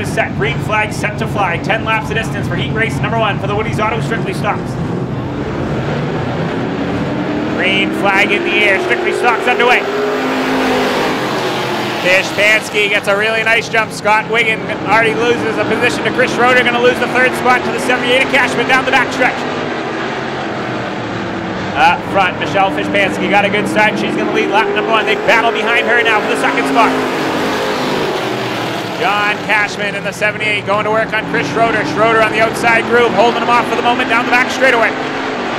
is set. Green flag set to fly. 10 laps of distance for heat race number 1 for the Woody's Auto Strictly Stocks. Green flag in the air. Strictly Stocks underway. Fishpansky gets a really nice jump. Scott Wiggin already loses a position to Chris Schroeder. Going to lose the third spot to the 78 of Cashman down the backstretch. Up front, Michelle Fishpansky got a good start. She's going to lead lap number 1. They battle behind her now for the second spot. John Cashman in the 78 going to work on Chris Schroeder. Schroeder on the outside groove, holding him off for the moment down the back straightaway.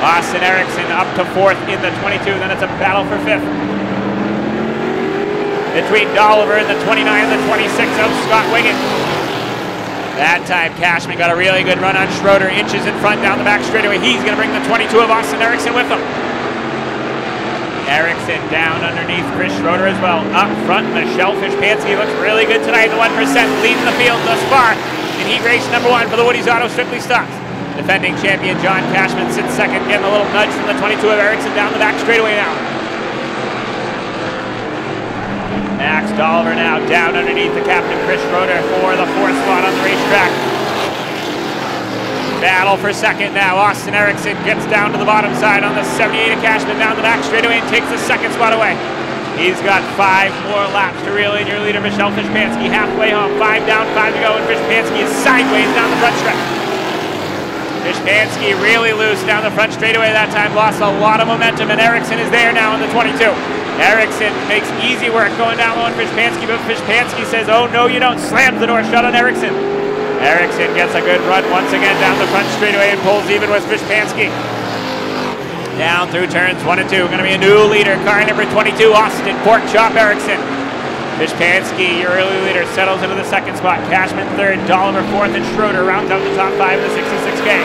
Austin Erickson up to 4th in the 22. Then it's a battle for 5th. Between Dolliver in the 29 and the 26 of Scott Wiggin. That time Cashman got a really good run on Schroeder. Inches in front down the back straightaway. He's going to bring the 22 of Austin Erickson with him. Erickson down underneath Chris Schroeder as well. Up front, Michelle Fishpansky looks really good tonight. The 1% leading the field thus far in heat race number 1 for the Woody's Auto Strictly Stocks. Defending champion John Cashman sits second, getting a little nudge from the 22 of Erickson down the back straightaway now. Max Dolliver now down underneath the captain Chris Schroeder for the 4th spot on the racetrack. Battle for 2nd now. Austin Erickson gets down to the bottom side on the 78 of Cashman down the back straightaway and takes the 2nd spot away. He's got 5 more laps to reel in your leader, Michelle Fishpansky, halfway home. 5 down, 5 to go, and Fishpansky is sideways down the front stretch. Fishpansky really loose down the front straightaway that time, lost a lot of momentum, and Erickson is there now in the 22. Erickson makes easy work going down low on Fishpansky, but Fishpansky says, "Oh no, you don't," slams the door shut on Erickson. Erickson gets a good run once again down the front straightaway and pulls even with Fishpansky. Down through turns 1 and 2. Going to be a new leader. Car number 22, Austin Porkchop Erickson. Fishpansky, your early leader, settles into the 2nd spot. Cashman 3rd, Dolliver 4th, and Schroeder rounds out the top 5 of the 66K.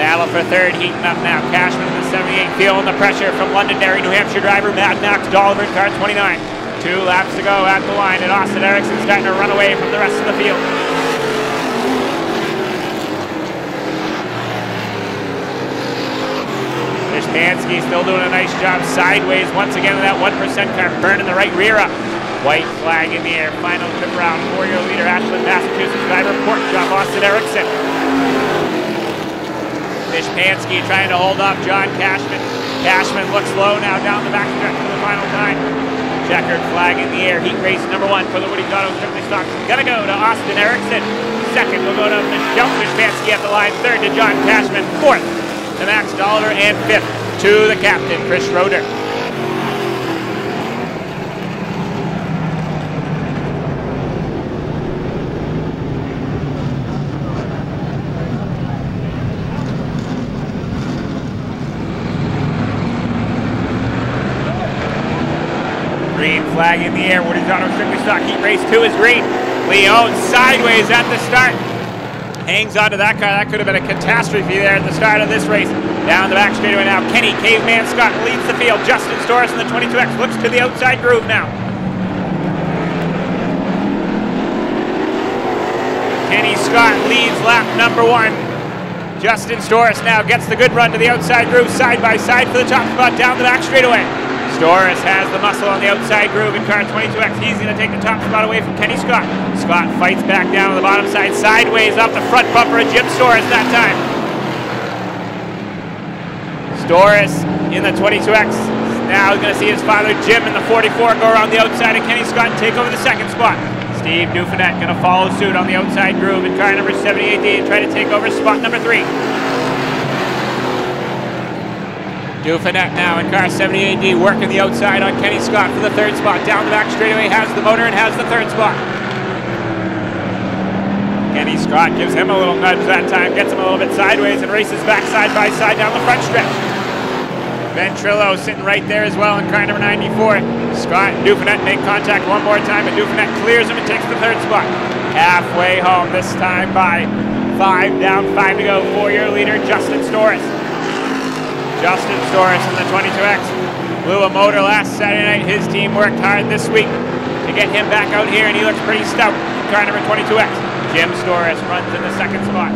Battle for 3rd heating up now. Cashman in the 78, feeling the pressure from Londonderry, New Hampshire driver Matt Max Dolliver in car 29. 2 laps to go at the line, and Austin Erickson's starting to run away from the rest of the field. Fishpansky still doing a nice job sideways once again in that 1% car, burning the right rear up. White flag in the air, final trip round for your leader, Ashland, Massachusetts driver, Porkchop, Austin Erickson. Fishpansky trying to hold off John Cashman. Cashman looks low now down the back stretch for the final time. Checkered flag in the air. Heat race number 1 for the Woody's Auto Strictly Stocks. Gonna go to Austin Erickson. 2nd will go to Michelle Fishpansky at the line. 3rd to John Cashman. 4th to Max Dolliver, and 5th to the captain, Chris Schroeder. Green flag in the air. Woody's Auto Strictly Stocks. Heat race 2 is green. Leon sideways at the start. Hangs onto that car. That could have been a catastrophe there at the start of this race. Down the back straightaway now. Kenny Caveman Scott leads the field. Justin Storris in the 22X looks to the outside groove now. Kenny Scott leads lap number 1. Justin Storris now gets the good run to the outside groove, side by side for the top spot down the back straightaway. Storris has the muscle on the outside groove in car 22X. He's going to take the top spot away from Kenny Scott. Scott fights back down on the bottom side, sideways off the front bumper of Jim Storris that time. Storris in the 22X. Now he's going to see his father Jim in the 44 go around the outside of Kenny Scott and take over the 2nd spot. Steve Dufinette going to follow suit on the outside groove in car number 78D and try to take over spot number 3. Dufanek now in car 78D working the outside on Kenny Scott for the 3rd spot. Down the back straightaway, has the motor and has the 3rd spot. Kenny Scott gives him a little nudge that time, gets him a little bit sideways, and races back side by side down the front stretch. Ventrillo sitting right there as well in car number 94. Scott and Dufanek make contact one more time, and Dufanek clears him and takes the 3rd spot. Halfway home this time by 5 down, 5 to go for your leader, Justin Storris. Justin Storris in the 22X. Blew a motor last Saturday night. His team worked hard this week to get him back out here, and he looks pretty stout in car number 22X. Jim Storris runs in the 2nd spot.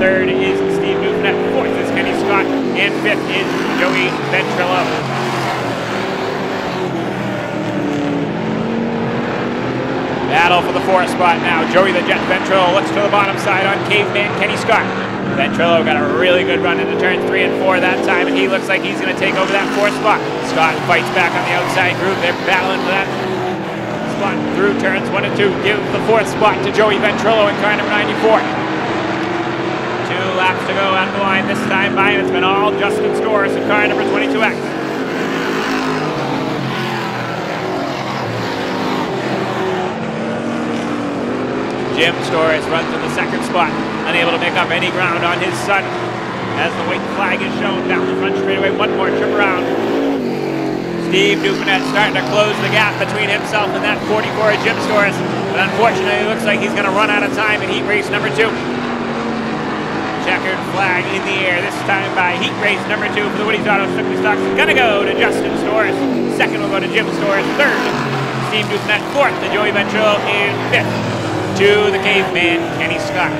3rd is Steve Dufanek. 4th is Kenny Scott. And 5th is Joey Ventrillo. battle for the fourth spot now. Joey the Jet Ventrillo looks to the bottom side on Caveman Kenny Scott. Ventrillo got a really good run into turn 3 and 4 that time, and he looks like he's going to take over that fourth spot. Scott fights back on the outside groove. They're battling for that spot through turns 1 and 2. Give the fourth spot to Joey Ventrillo in car number 94. Laps to go out of the line this time by, and it's been all Justin Storris in car number 22X. Jim Storris runs to the second spot, unable to make up any ground on his son as the white flag is shown down the front straightaway. One more trip around. Steve Dufinette starting to close the gap between himself and that 44 of Jim Storris, but unfortunately it looks like he's going to run out of time in heat race number 2. Checkered flag in the air, this time by heat race number 2 for the Woody's Auto Strictly Stocks. Gonna go to Justin Storris. Second will go to Jim Storris. Third, Steve Dufanek. Fourth to Joey Ventrillo. And fifth to the Caveman, Kenny Scott.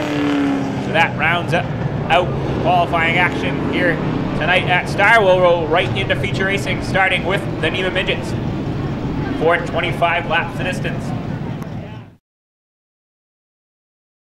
So that rounds up out qualifying action here tonight at Star. We'll roll right into feature racing, starting with the NEMA Midgets. 425 laps to distance.